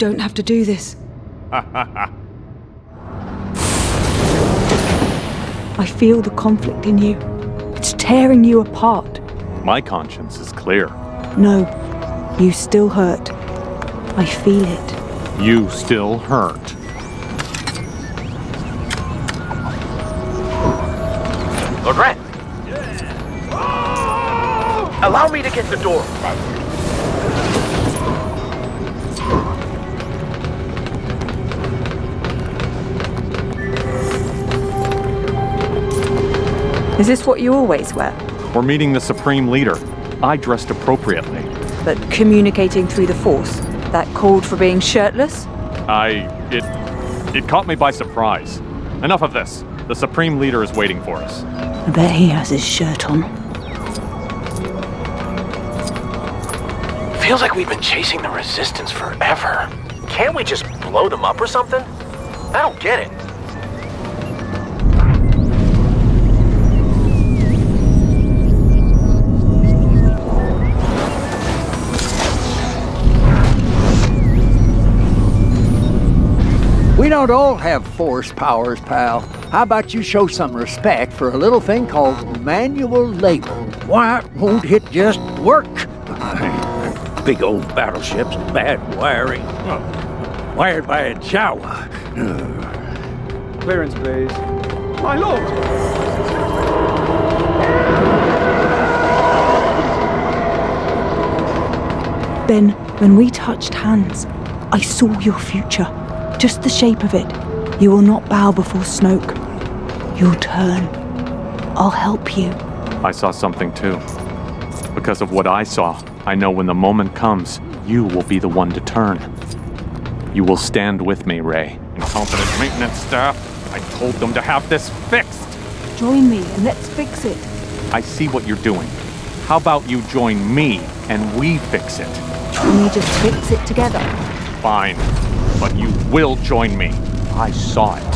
don't have to do this. I feel the conflict in you. It's tearing you apart. My conscience is clear. No, you still hurt. I feel it. You still hurt. Lord Rey! Yeah. Allow me to get the door. Is this what you always wear? We're meeting the Supreme Leader. I dressed appropriately. But communicating through the Force, that called for being shirtless? It caught me by surprise. Enough of this. The Supreme Leader is waiting for us. I bet he has his shirt on. Feels like we've been chasing the Resistance forever. Can't we just blow them up or something? I don't get it. We don't all have Force powers, pal. How about you show some respect for a little thing called manual labor? Why won't it just work? Big old battleships, bad wiring. Wired by a Jawa. Clearance, please. My lord! Ben, when we touched hands, I saw your future. Just the shape of it. You will not bow before Snoke. You'll turn. I'll help you. I saw something too. Because of what I saw, I know when the moment comes, you will be the one to turn. You will stand with me, Rey. Incompetent maintenance staff, I told them to have this fixed. Join me and let's fix it. I see what you're doing. How about you join me and we fix it? Can we just fix it together? Fine. But you will join me. I saw it.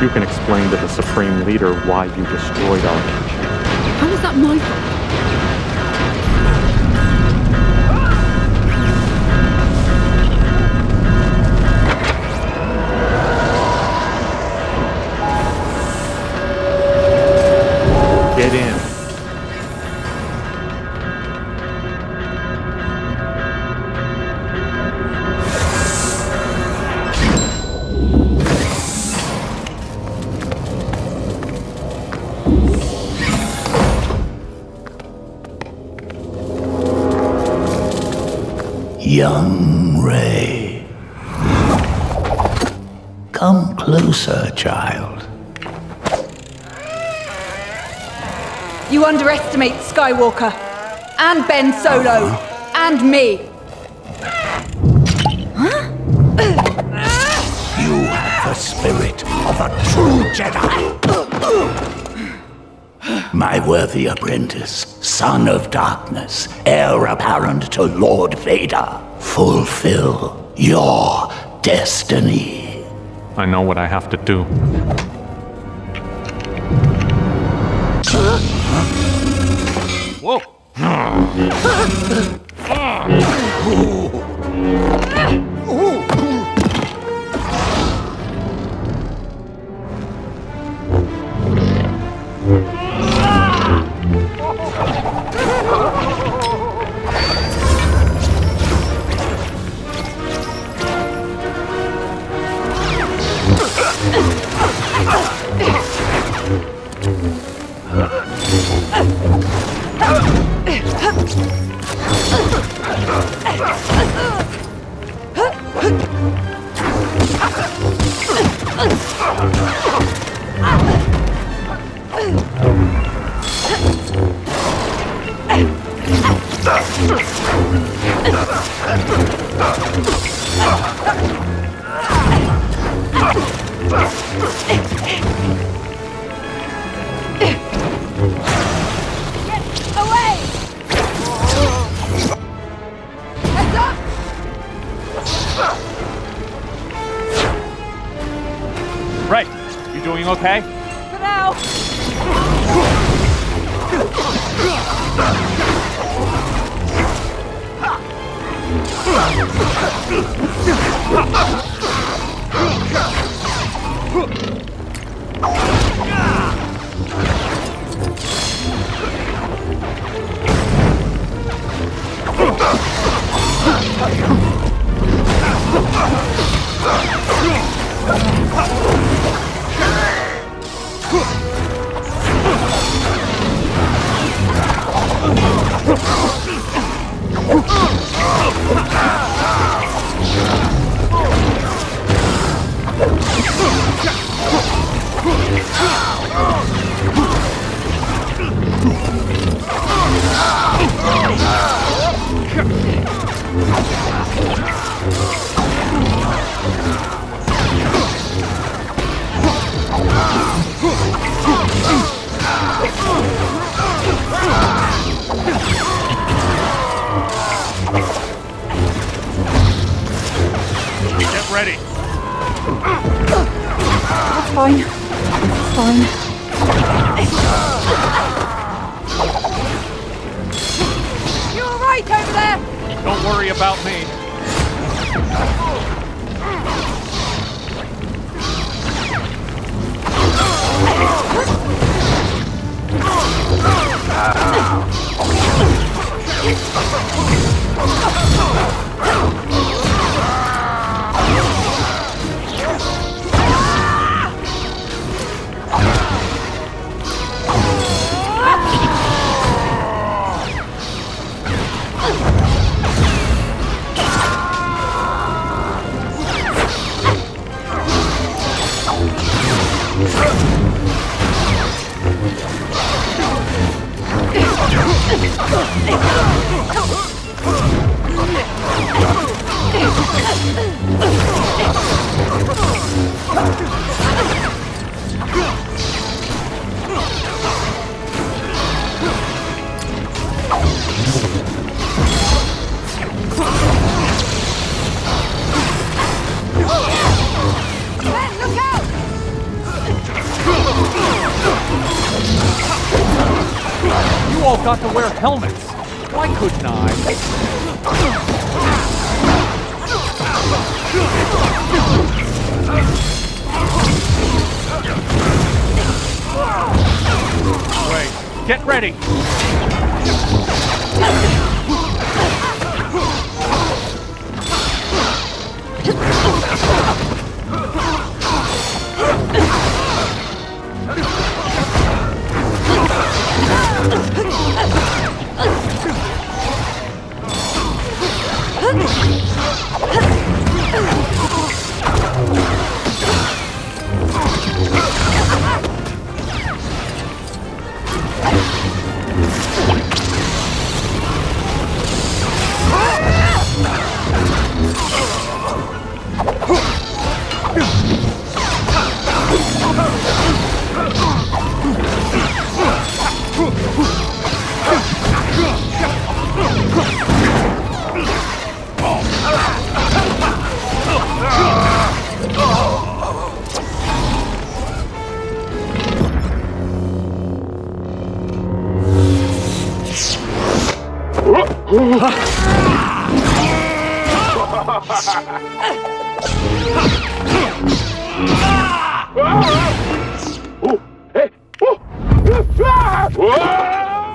You can explain to the Supreme Leader why you destroyed our kitchen. How is that my fault? Get in. Young Rey. Come closer, child. You underestimate Skywalker, and Ben Solo, and me. Huh? You have the spirit of a true Jedi. My worthy apprentice, son of darkness, heir apparent to Lord Vader. Fulfill your destiny. I know what I have to do. Whoa! Okay? For now.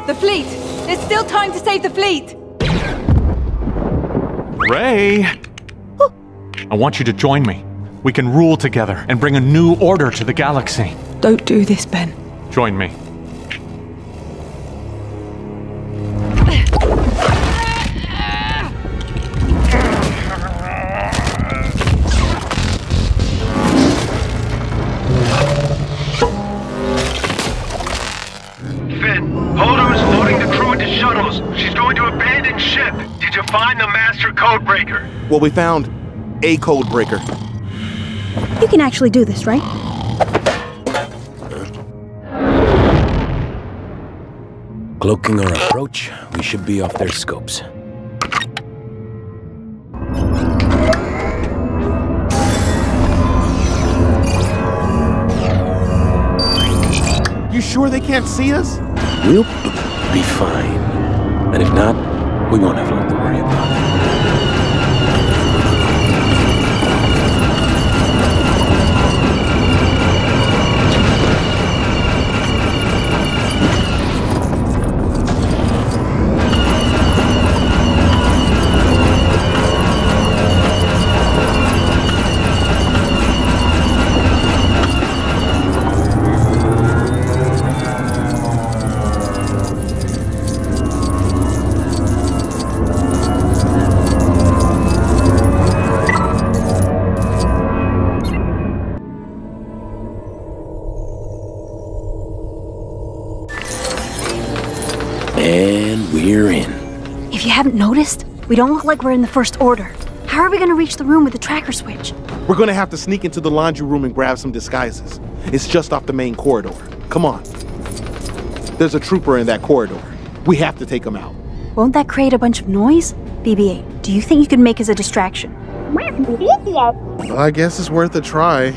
The fleet! There's still time to save the fleet! Rey! Oh. I want you to join me. We can rule together and bring a new order to the galaxy. Don't do this, Ben. Join me. Models, she's going to abandon ship. Did you find the master Codebreaker? Well, we found a Codebreaker. You can actually do this, right? Cloaking our approach, we should be off their scopes. You sure they can't see us? We'll be fine. And if not, we won't have long to worry about. Noticed? We don't look like we're in the First Order. How are we going to reach the room with the tracker switch? We're going to have to sneak into the laundry room and grab some disguises. It's just off the main corridor. Come on. There's a trooper in that corridor. We have to take him out. Won't that create a bunch of noise? BB-8, do you think you can make us a distraction? Well, I guess it's worth a try.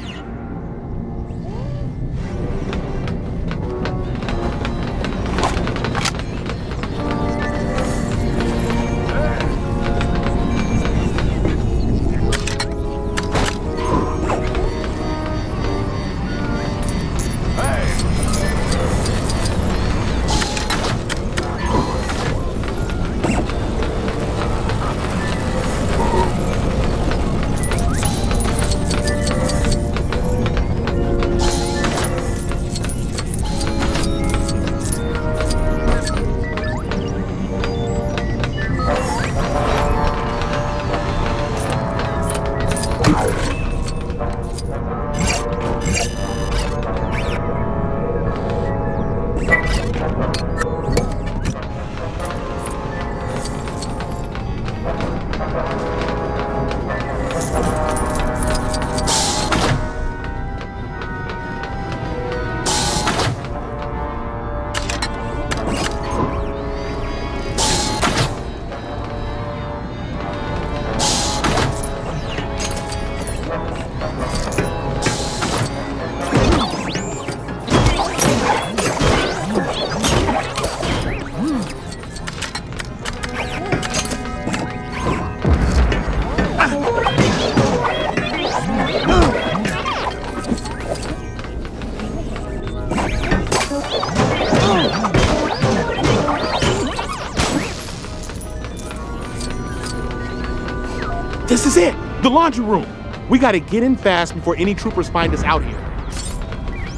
This is it! The laundry room! We gotta get in fast before any troopers find us out here.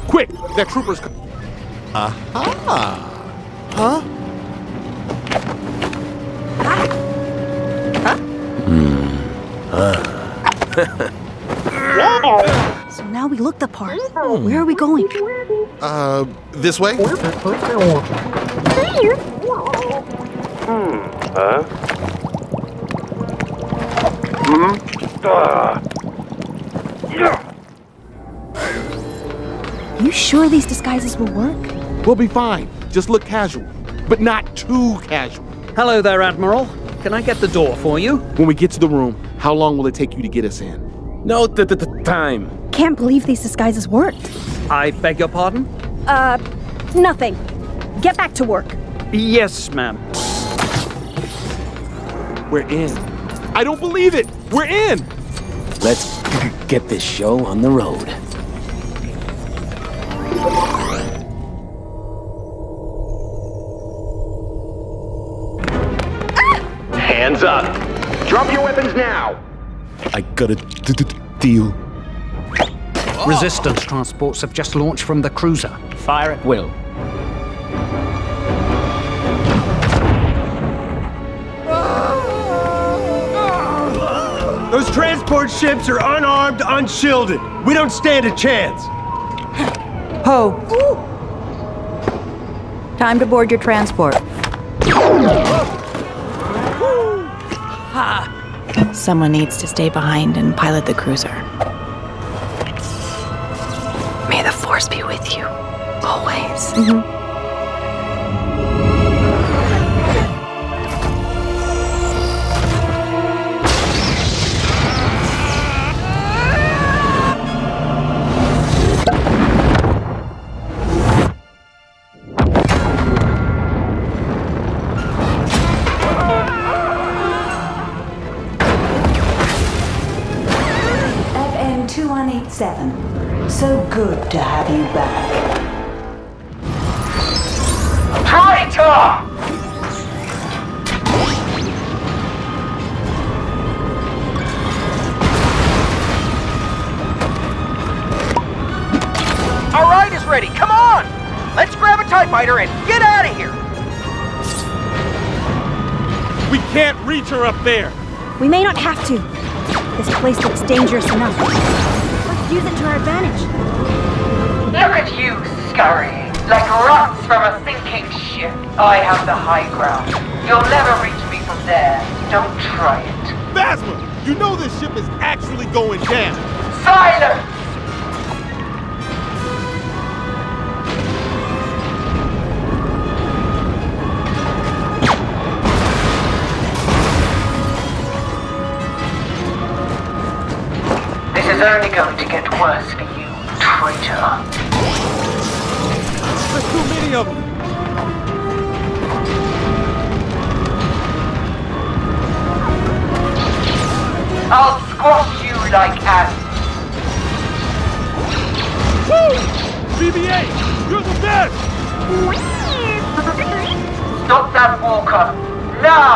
Quick! That trooper's... So now we look the part. Where are we going? This way? You sure these disguises will work? We'll be fine. Just look casual, but not too casual. Hello there, Admiral. Can I get the door for you? When we get to the room, how long will it take you to get us in? No time. Can't believe these disguises worked. I beg your pardon? Nothing. Get back to work. Yes, ma'am. We're in. I don't believe it! We're in! Let's get this show on the road. Hands up! Drop your weapons now! I got a deal. Resistance transports have just launched from the cruiser. Fire at will. Those transport ships are unarmed, unshielded. We don't stand a chance. Ho. Ooh. Time to board your transport. Someone needs to stay behind and pilot the cruiser. May the Force be with you. Always. Mm-hmm. So good to have you back. Traitor! Our ride is ready, come on! Let's grab a TIE fighter and get out of here! We can't reach her up there! We may not have to. This place looks dangerous enough. Use it to our advantage. Look at you, scurry. Like rats from a sinking ship. I have the high ground. You'll never reach me from there. Don't try it. Phasma! You know this ship is actually going down. Silence! It's only going to get worse for you, traitor. There's too many of them. I'll squash you like ants. Woo! BB-8, you're the best! Stop that walker, now!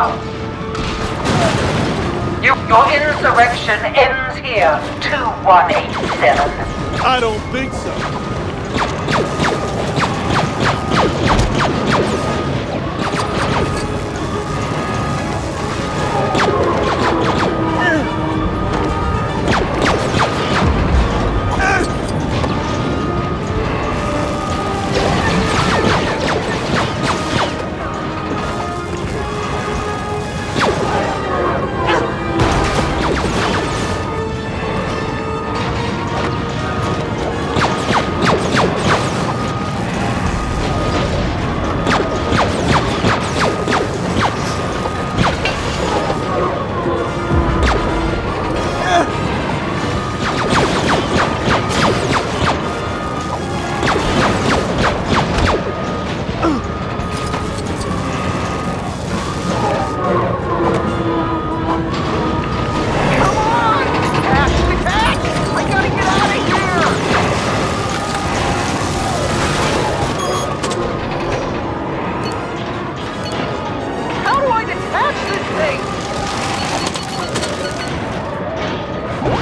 Your insurrection ends here, 2187. I don't think so.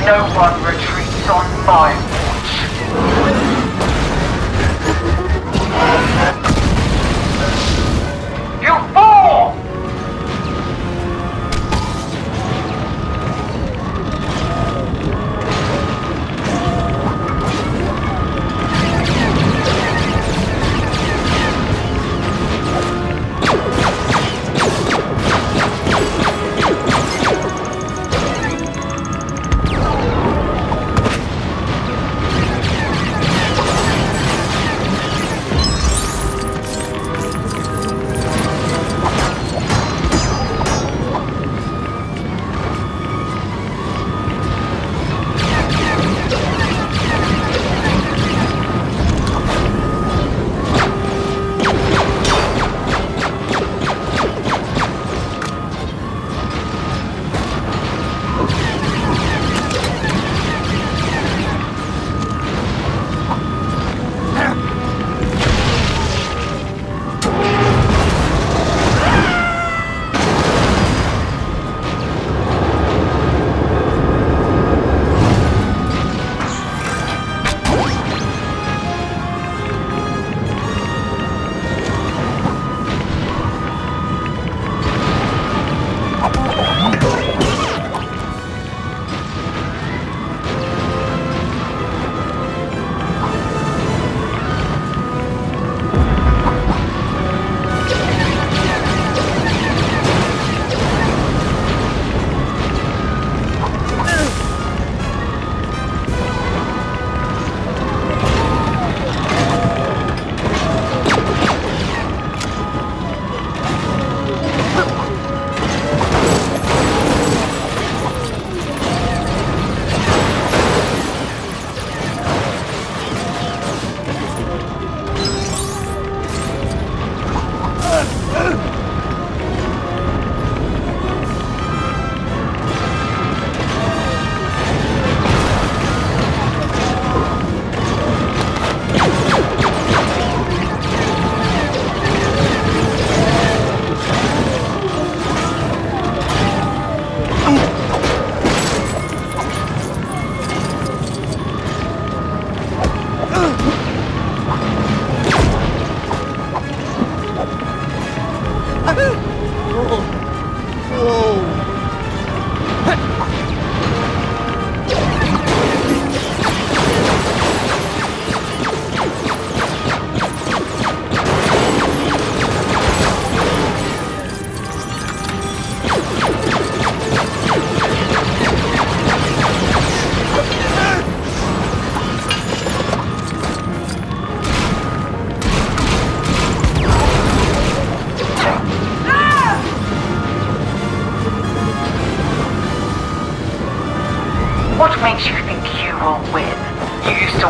No one retreats on my watch. You fool!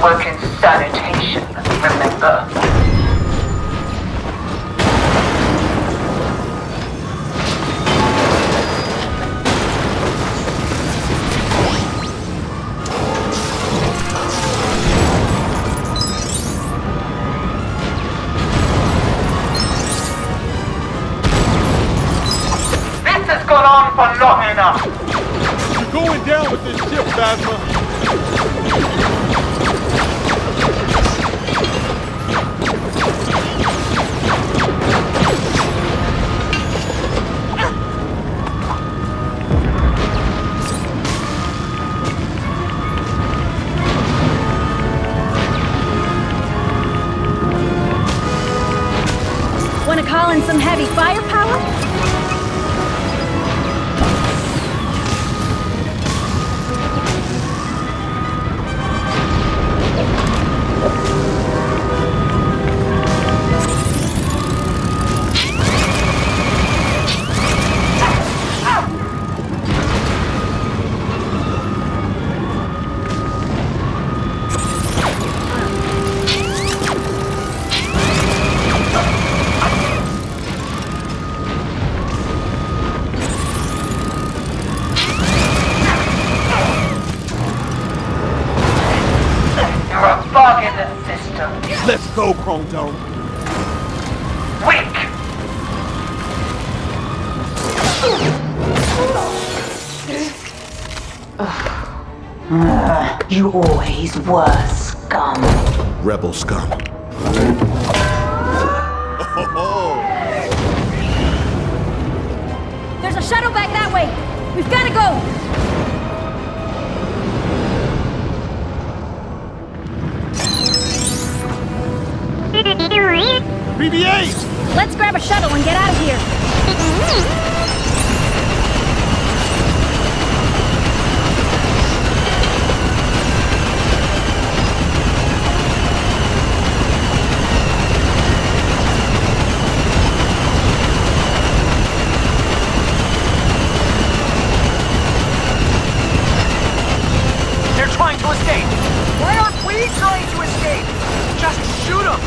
work in sanitation, remember? This has gone on for long enough! You're going down with this ship, Phasma! And some heavy firepower? Let's go, Holdo. Quick! You always were scum. Rebel scum. There's a shuttle back that way. We've got to go. BB-8! Let's grab a shuttle and get out of here. They're trying to escape. Why aren't we trying to escape? Just shoot them.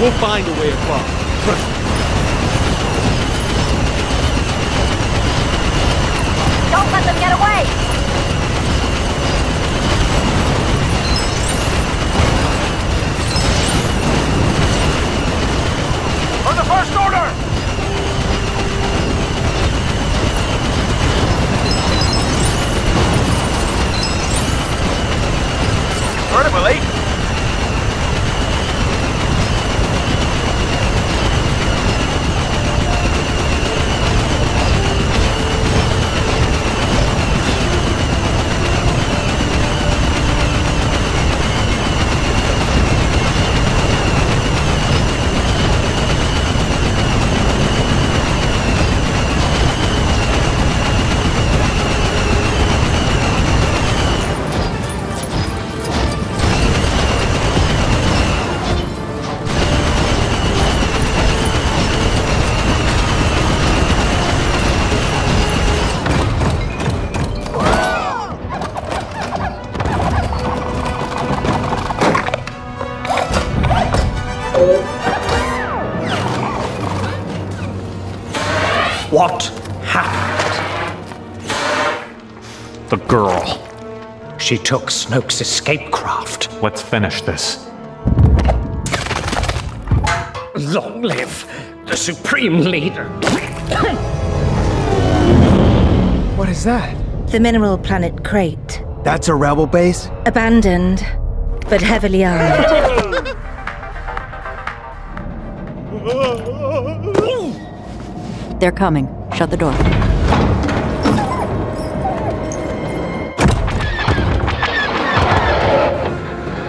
We'll find a way across. Trust me. Don't let them get away! For the First Order! Vertical 8? What happened? The girl. She took Snoke's escape craft. Let's finish this. Long live the Supreme Leader. What is that? The mineral planet Crate. That's a rebel base? Abandoned, but heavily armed. They're coming. Shut the door.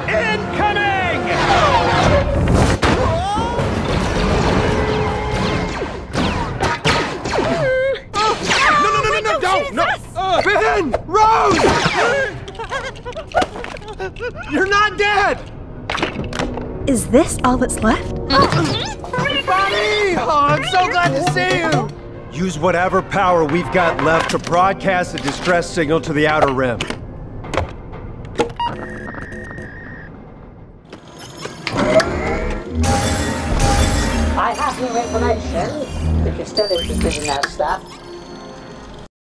Incoming! No, don't! No! Ben! Rose! You're not dead! Is this all that's left? Bobby! Oh, I'm so glad to see you! Use whatever power we've got left to broadcast a distress signal to the Outer Rim. I have new information, if you're still interested in that stuff.